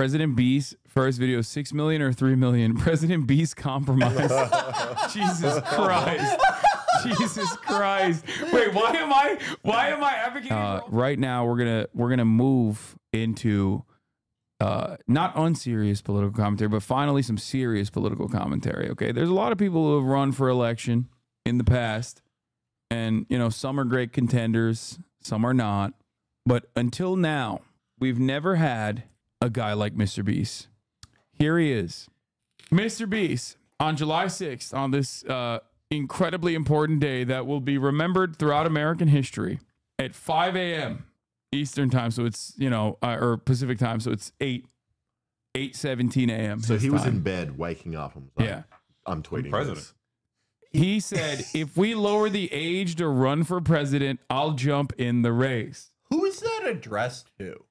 President Beast, first video, 6 million or 3 million. President Beast compromised. Jesus Christ. Jesus Christ. Wait, why am I advocating? Right now we're going to move into not unserious political commentary, but finally some serious political commentary. Okay. There's a lot of people who have run for election in the past, and you know, some are great contenders, some are not. But until now, we've never had a guy like Mr. Beast. Here he is. Mr. Beast, on July 6th, on this incredibly important day that will be remembered throughout American history, at 5 a.m. Eastern time, so it's, you know, or Pacific time, so it's 8:17 a.m. So he was in bed waking up. Yeah, I'm tweeting president. He said, "If we lower the age to run for president, I'll jump in the race." Who is that addressed to?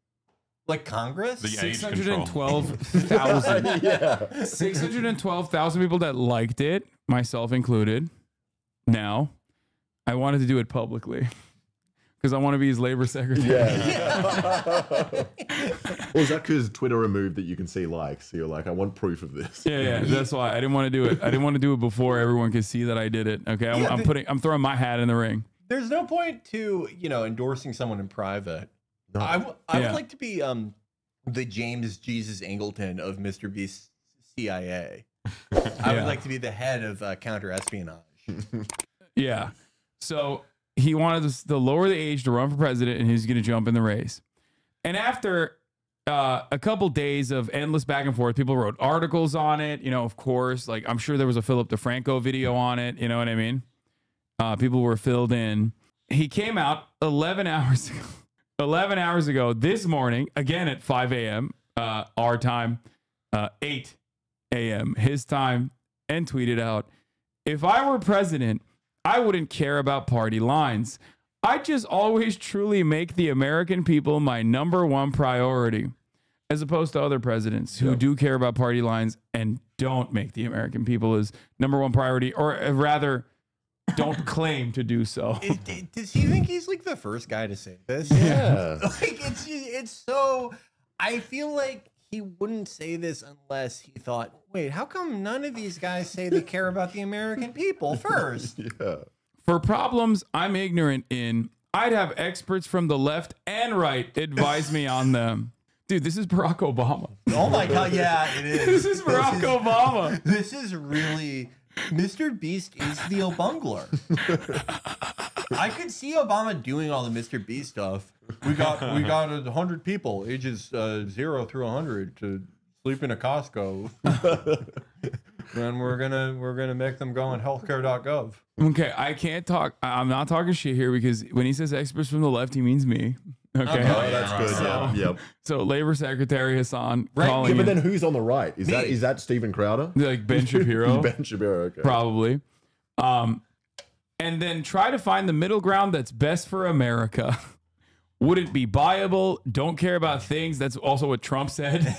Like Congress? 612,000. Yeah, 612,000 people that liked it, myself included. Now, I wanted to do it publicly, because I want to be his labor secretary. Yeah. Well, is that because Twitter removed that you can see likes? So you're like, I want proof of this. Yeah, yeah. That's why I didn't want to do it. I didn't want to do it before everyone could see that I did it. Okay, yeah, I'm throwing my hat in the ring. There's no point to, you know, endorsing someone in private. No. I would like to be the James Jesus Angleton of Mr. Beast's CIA. Yeah. I would like to be the head of counter espionage. Yeah. So he wanted to lower the age to run for president, and he's going to jump in the race. And after a couple days of endless back and forth, people wrote articles on it. You know, of course, like I'm sure there was a Philip DeFranco video on it. You know what I mean? People were filled in. He came out 11 hours ago this morning, again at 5 a.m. Our time, 8 a.m. his time, and tweeted out, "If I were president, I wouldn't care about party lines. I just always truly make the American people my #1 priority," as opposed to other presidents who do care about party lines and don't make the American people his #1 priority, or rather don't claim to do so. Does he think he's like the first guy to say this? Yeah. Like it's so, I feel like he wouldn't say this unless he thought, wait, how come none of these guys say they care about the American people first? Yeah. For problems I'm ignorant in, I'd have experts from the left and right advise me on them. Dude, this is Barack Obama. Oh my God. Yeah, it is. This is Barack Obama. This is really, Mr. Beast is the Obungler. I could see Obama doing all the Mr. Beast stuff. We got 100 people, ages 0 through 100, to sleep in a Costco. And we're gonna make them go on healthcare.gov. Okay, I can't talk. I'm not talking shit here, because when he says experts from the left, he means me. Okay, okay. Oh, that's good. So, yeah. Yep. So Labor Secretary Hassan, right? Calling but then who's on the right? Is me. Is that Steven Crowder? Like Ben Shapiro. Ben Shapiro, okay. Probably. And then try to find the middle ground that's best for America. Wouldn't be viable. Don't care about things. That's also what Trump said.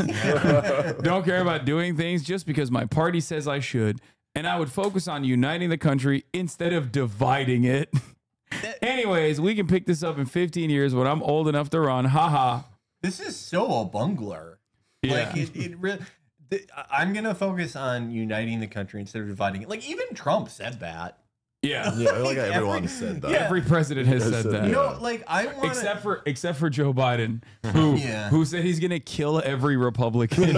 Don't care about doing things just because my party says I should. And I would focus on uniting the country instead of dividing it. Anyways, we can pick this up in 15 years when I'm old enough to run. Haha. This is so Obungler. Yeah. Like it really. I'm gonna focus on uniting the country instead of dividing it. Like even Trump said that. Yeah, yeah, like everyone said that. Yeah. Every president has said that. You know, like except for Joe Biden, who who said he's gonna kill every Republican.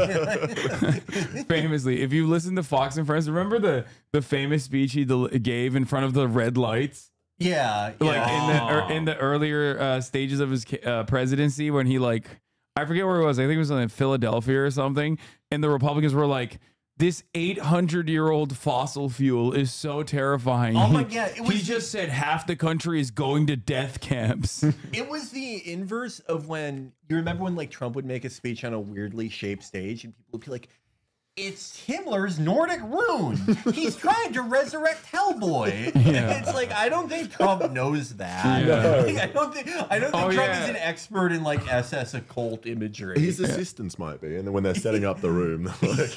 Famously, if you listen to Fox and Friends, remember the famous speech he gave in front of the red lights. Yeah, yeah. Like in the earlier stages of his presidency, when he like I forget where it was. I think it was in Philadelphia or something, and the Republicans were like, this 800-year-old fossil fuel is so terrifying. Oh my God. He just said half the country is going to death camps. It was the inverse of when, you remember when like Trump would make a speech on a weirdly shaped stage and people would be like, it's Himmler's Nordic Rune. He's trying to resurrect Hellboy. Yeah. It's like, I don't think Trump knows that. Yeah. Like, I don't think Trump is an expert in like SS occult imagery. His assistants might be, and then when they're setting up the room, like,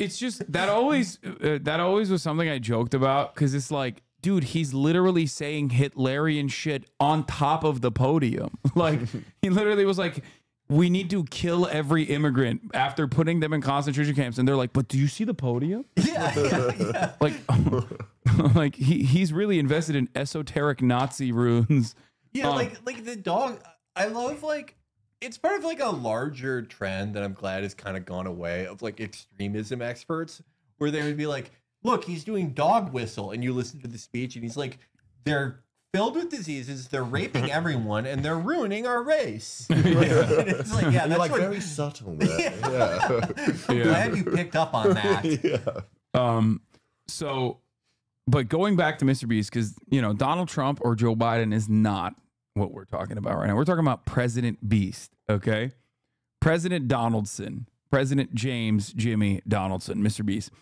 it's just that always was something I joked about, because it's like, dude, he's literally saying Hitlerian shit on top of the podium. Like he literally was like, we need to kill every immigrant after putting them in concentration camps. And they're like, but do you see the podium? Yeah. Like, like he's really invested in esoteric Nazi runes. Yeah, like the dog. I love, like, it's part of like a larger trend that I'm glad has kind of gone away of like extremism experts where they would be like, look, he's doing dog whistle. And you listen to the speech and he's like, they're filled with diseases, they're raping everyone, and they're ruining our race. Yeah. It's like, yeah, that's like what, very subtle. Man. Yeah. Yeah. I'm glad you picked up on that. Yeah. So, but going back to Mr. Beast, because, you know, Donald Trump or Joe Biden is not what we're talking about right now. We're talking about President Beast, okay? President Donaldson, President James Jimmy Donaldson, Mr. Beast.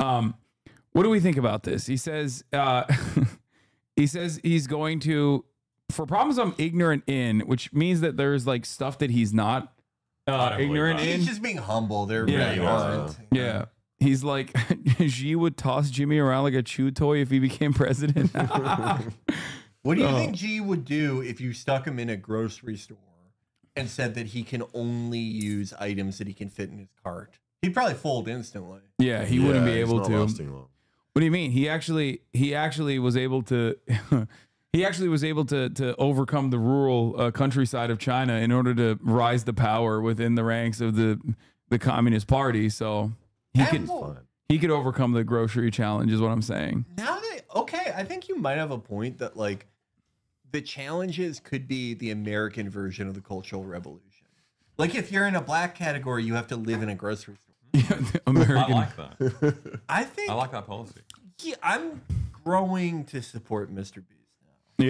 What do we think about this? He says... He says he's going to, for problems I'm ignorant in, which means that there's like stuff that he's not ignorant in. He's just being humble. There really aren't. Yeah. He's like, Xi would toss Jimmy around like a chew toy if he became president. What do you think Xi would do if you stuck him in a grocery store and said that he can only use items that he can fit in his cart? He'd probably fold instantly. Yeah, he wouldn't be able to. What do you mean? He actually was able to, to overcome the rural countryside of China in order to rise to power within the ranks of the Communist Party. So he could overcome the grocery challenge, is what I'm saying. Now that, okay, I think you might have a point that like the challenges could be the American version of the Cultural Revolution. Like if you're in a black category, you have to live in a grocery store. Yeah, American. I like that. I like that policy. Yeah, I'm growing to support Mr. Beast now.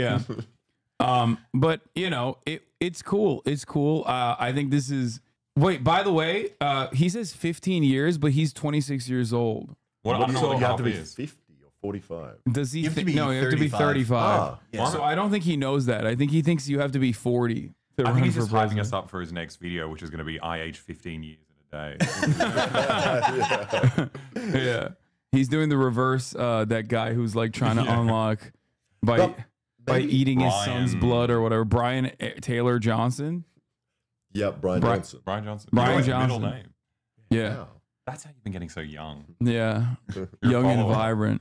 Yeah. But you know, it's cool. It's cool. I think this is. Wait, by the way, he says 15 years, but he's 26 years old. What? I'm not going to be 50 or 45. Does he think? No, you have to be 35. Ah, yeah. So I don't think he knows that. I think he thinks you have to be 40. I think he's just hyping us up for his next video, which is going to be I age 15 years. Yeah, he's doing the reverse. That guy who's like trying to unlock by eating his son's blood or whatever. Brian Taylor Johnson. Yeah, Brian Johnson. Middle name. Yeah, wow. That's how you've been getting so young. Yeah, young and vibrant.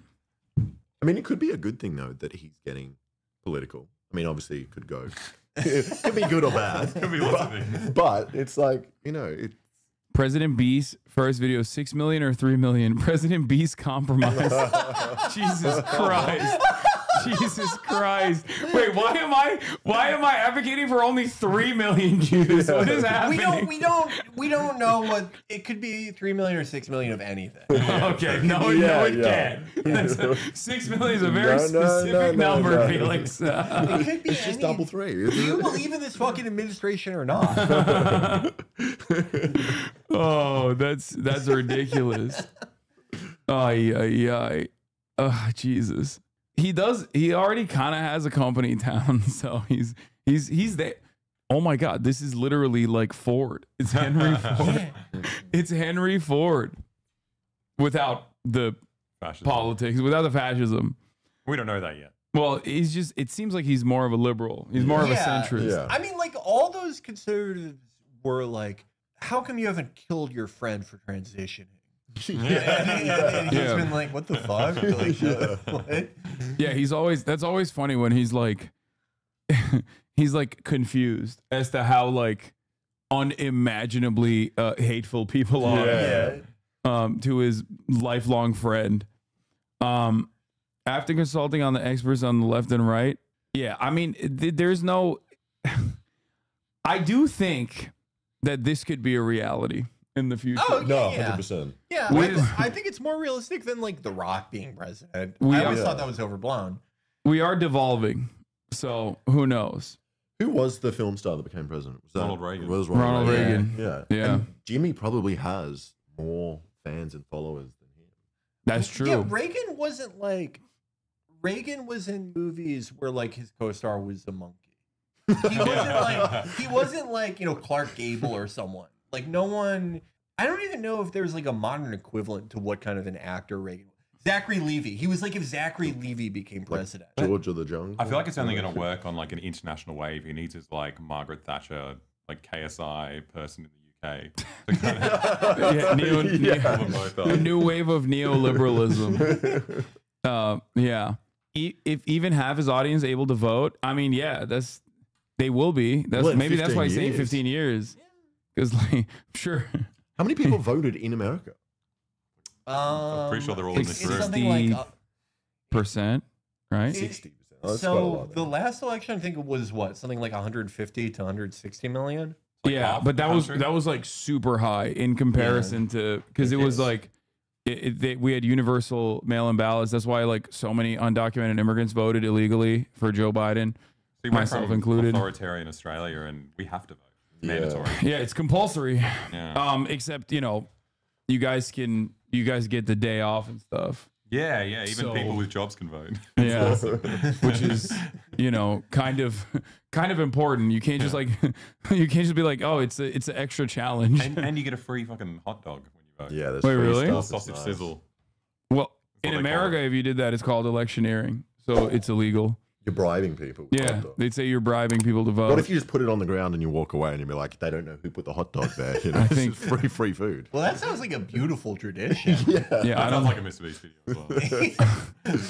I mean, it could be a good thing though that he's getting political. I mean, obviously, it could go. It could be good or bad. Could be but it's like, you know it. President Beast, first video, 6 million or 3 million. President Beast compromise. Jesus Christ. Jesus Christ. Wait, why am I advocating for only 3 million Jews? What is happening? We don't know what it could be. 3 million or 6 million of anything. Okay, no, it can't. 6 million is a very specific number, Felix. It could be. It's just double three. Do you believe in this fucking administration or not? Oh, that's ridiculous. Ay. Oh, Jesus. He does. He already kind of has a company in town, so he's there. Oh my God, this is literally like Ford. It's Henry Ford. It's Henry Ford without the fascism. Politics, without the fascism. We don't know that yet. Well, he's just. It seems like he's more of a liberal. He's more of a centrist. Yeah. I mean, like all those conservatives were like, "How come you haven't killed your friend for transitioning?" And he's been like, what the fuck? Like, what? Yeah, he's always, that's always funny when he's like, he's like confused as to how like unimaginably hateful people are to his lifelong friend. After consulting on the experts on the left and right. Yeah, I mean, there's no, I do think that this could be a reality in the future. Oh, yeah, no, 100%. Yeah, I think it's more realistic than like The Rock being president. I always thought that was overblown. We are devolving, so who knows? Who was the film star that became president? Was that Ronald Reagan? Was Ronald Reagan. Yeah. And Jimmy probably has more fans and followers than him. That's true. Yeah, Reagan wasn't like, Reagan was in movies where like his co-star was a monkey. He wasn't like, you know, Clark Gable or someone. Like no one, I don't even know if there's like a modern equivalent to what kind of an actor Reagan was. Zachary Levy. He was like if Zachary Levy became president. Like George of the Jungle. I feel like it's only going to work on like an international wave. He needs his like Margaret Thatcher, like KSI person in the UK. To kind of, the new wave of neoliberalism. Yeah. If even half his audience able to vote, I mean, yeah, that's they will be. That's well, maybe that's why he's saying 15 years. Because, like, I'm sure. How many people voted in America? I'm pretty sure they're all in this room. 60%, right? 60%. Oh, so the last election, I think it was what, something like 150 to 160 million. Like yeah, but that was like super high in comparison to because it was like we had universal mail-in ballots. That's why like so many undocumented immigrants voted illegally for Joe Biden, so myself included. Authoritarian Australia, and we have to vote. It's mandatory. Yeah, it's compulsory. Yeah. Except you know, you guys get the day off and stuff. Yeah, yeah. Even so, people with jobs can vote. Yeah, which is you know kind of important. You can't just like you can't just be like, oh, it's an extra challenge. And you get a free fucking hot dog when you vote. Yeah, that's wait, really? Sausage sizzle. Well, in America, if you did that, it's called electioneering, so it's illegal. You're bribing people. Yeah, they'd say you're bribing people to vote. What if you just put it on the ground and you walk away and you'd be like, they don't know who put the hot dog there. You know, I think it's free food. Well, that sounds like a beautiful tradition. Yeah, yeah. I don't like a Mr. Beast video as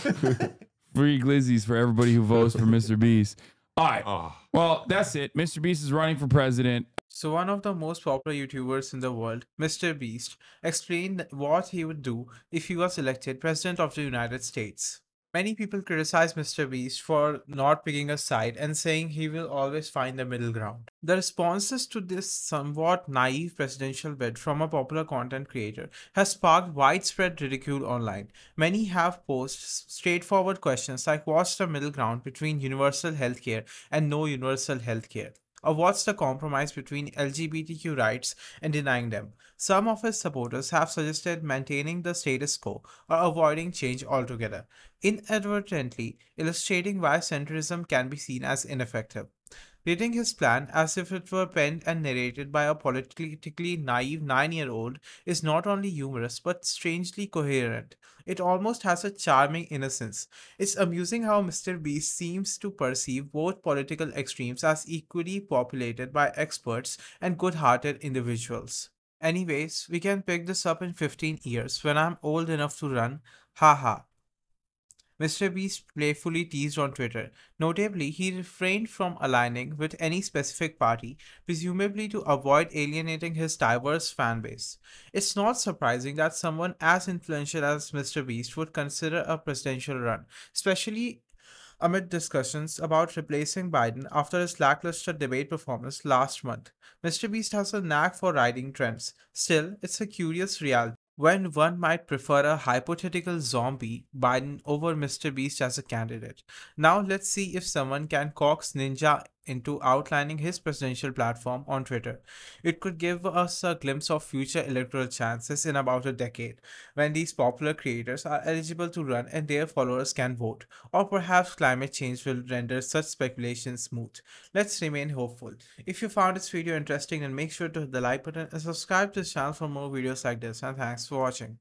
well. Free glizzies for everybody who votes for Mr. Beast. All right. Oh. Well, that's it. Mr. Beast is running for president. So one of the most popular YouTubers in the world, Mr. Beast, explained what he would do if he was elected president of the United States. Many people criticize Mr. Beast for not picking a side and saying he will always find the middle ground. The responses to this somewhat naive presidential bid from a popular content creator has sparked widespread ridicule online. Many have posted straightforward questions like what's the middle ground between universal healthcare and no universal healthcare? Or what's the compromise between LGBTQ rights and denying them? Some of his supporters have suggested maintaining the status quo or avoiding change altogether, inadvertently illustrating why centrism can be seen as ineffective. Rating his plan as if it were penned and narrated by a politically naive 9-year-old is not only humorous but strangely coherent. It almost has a charming innocence. It's amusing how Mr. Beast seems to perceive both political extremes as equally populated by experts and good-hearted individuals. Anyways, we can pick this up in 15 years when I'm old enough to run. Haha. Mr. Beast playfully teased on Twitter. Notably, he refrained from aligning with any specific party, presumably to avoid alienating his diverse fanbase. It's not surprising that someone as influential as Mr. Beast would consider a presidential run, especially amid discussions about replacing Biden after his lackluster debate performance last month. Mr. Beast has a knack for riding trends. Still, it's a curious reality when one might prefer a hypothetical zombie Biden over Mr. Beast as a candidate. Now let's see if someone can coax Ninja into outlining his presidential platform on Twitter. It could give us a glimpse of future electoral chances in about a decade, when these popular creators are eligible to run and their followers can vote. Or perhaps climate change will render such speculation smooth. Let's remain hopeful. If you found this video interesting, then make sure to hit the like button and subscribe to this channel for more videos like this. And thanks for watching.